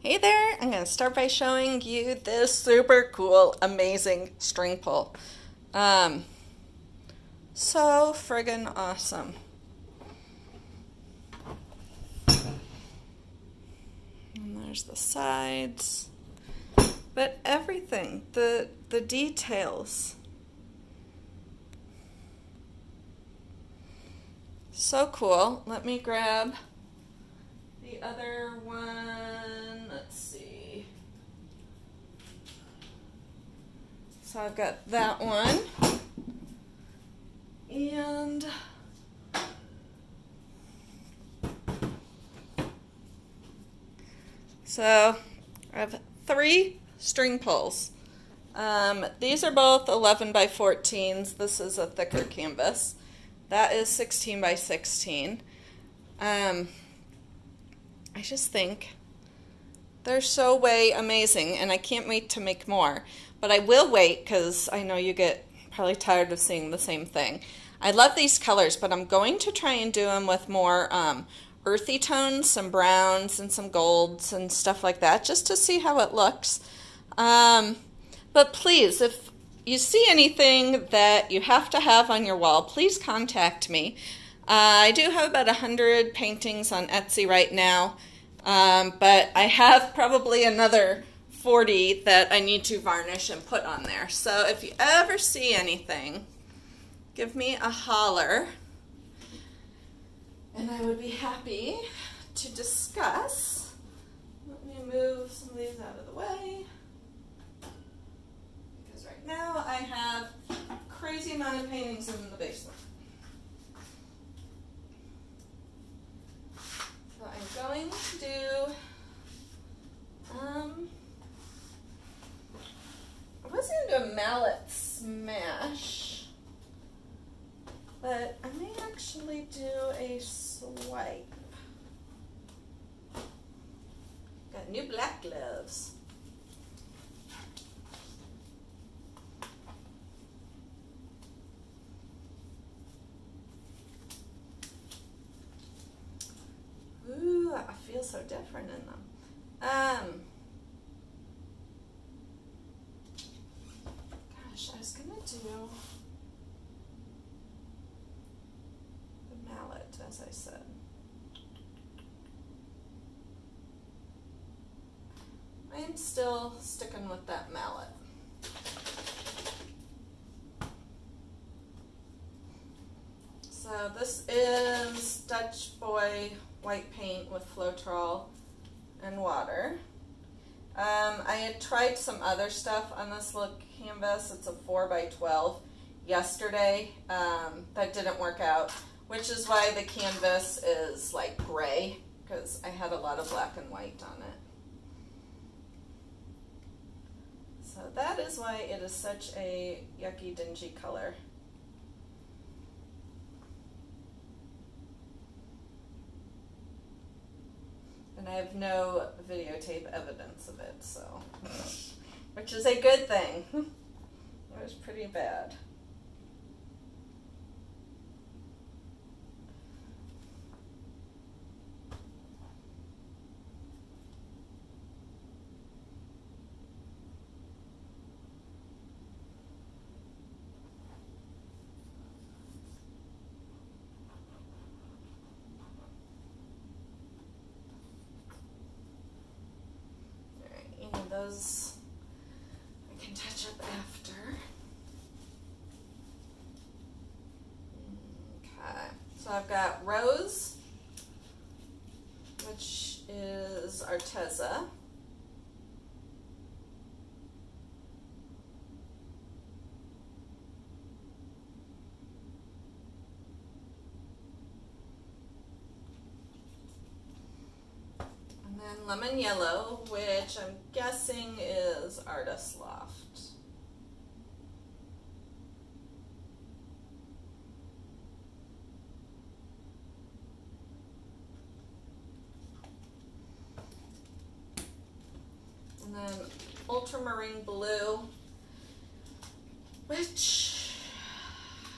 Hey there, I'm going to start by showing you this super cool, amazing string pull. So friggin' awesome. And there's the sides, but everything, the details. So cool. Let me grab the other one, let's see. So I've got that one, and so I have 3 string pulls. These are both 11 by 14s. This is a thicker canvas. That is 16 by 16. I just think they're so way amazing, and I can't wait to make more. But I will wait because I know you get probably tired of seeing the same thing. I love these colors, but I'm going to try and do them with more earthy tones, some browns and some golds and stuff like that, just to see how it looks. But please, if you see anything that you have to have on your wall, please contact me. I do have about 100 paintings on Etsy right now, but I have probably another 40 that I need to varnish and put on there. So if you ever see anything, give me a holler, and I would be happy to discuss. Let me move some of these out of the way, because right now I have a crazy amount of paintings in the basement. So I'm going to do, I was going to do a mallet smash, but I may actually do a swipe. Got new black gloves. I feel so different in them. Gosh, I was gonna do the mallet, as I said. I'm still sticking with that mallet. So this is Dutch Boy white paint with Floetrol and water. I had tried some other stuff on this little canvas. It's a 4 by 12 yesterday. That didn't work out, which is why the canvas is like gray, because I had a lot of black and white on it. So that is why it is such a yucky, dingy color. And I have no videotape evidence of it, so, which is a good thing. It was pretty bad. Those I can touch up after. Okay, so I've got Rose, which is Arteza. Lemon yellow, which I'm guessing is Artist Loft. And then ultramarine blue, which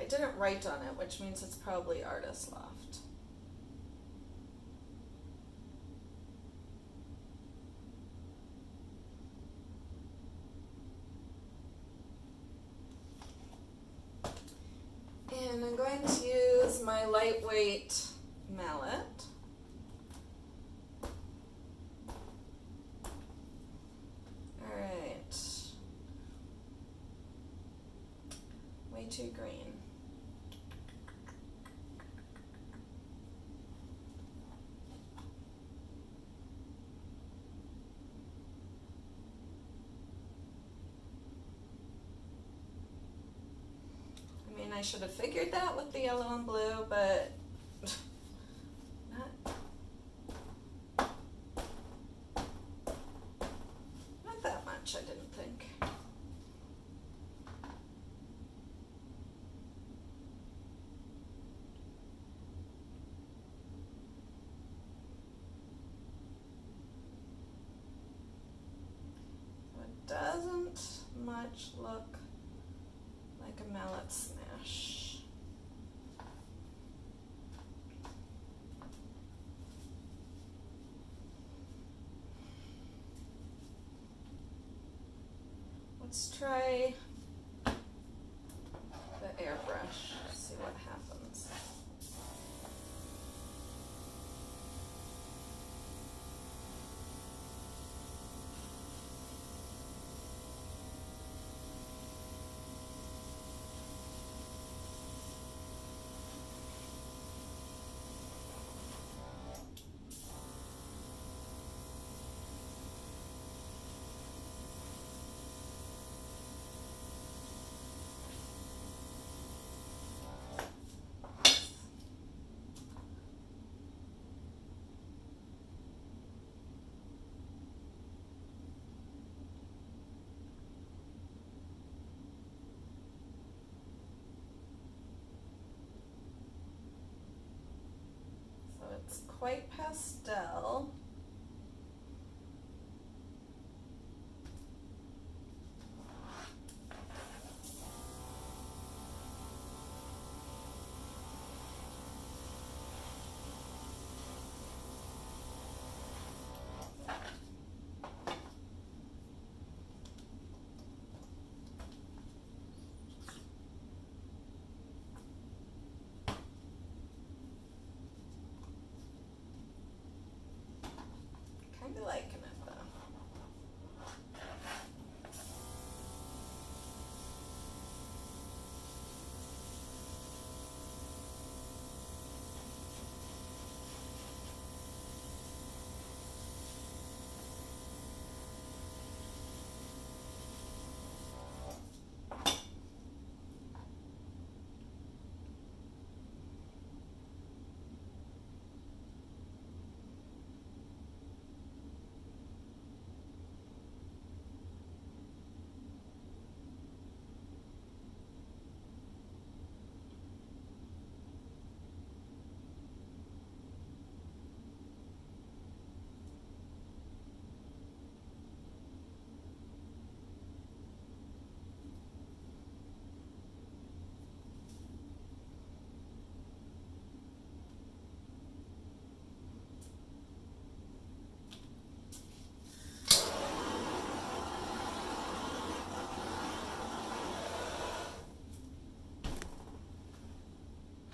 I didn't write on it, which means it's probably Artist Loft. And I'm going to use my lightweight mallet. All right. Way too green. I should have figured that with the yellow and blue, but not that much, I didn't think. So it doesn't much look like a mallet snap. Let's try the airbrush, see what happens. It's quite pastel. Liking it though.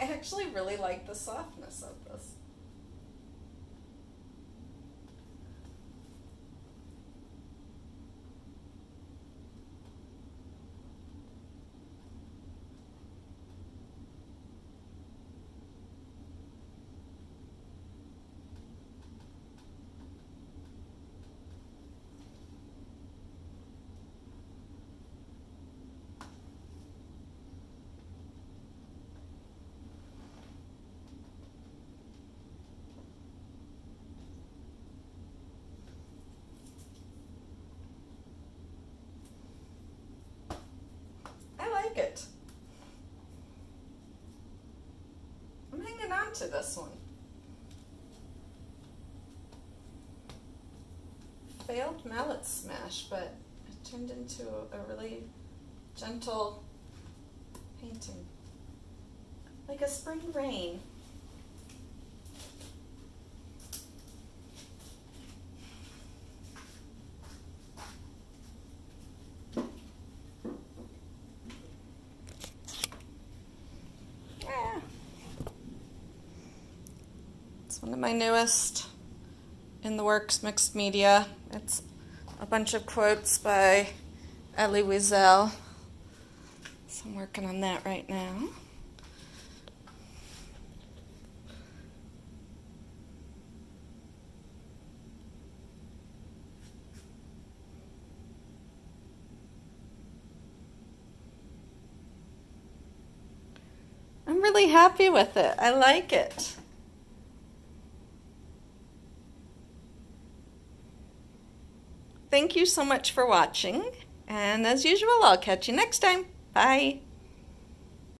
I actually really like the softness of this. It. I'm hanging on to this one. Failed mallet smash, but it turned into a really gentle painting. Like a spring rain. It's one of my newest in the works mixed media. It's a bunch of quotes by Elie Wiesel. So I'm working on that right now. I'm really happy with it. I like it. Thank you so much for watching, and as usual, I'll catch you next time. Bye.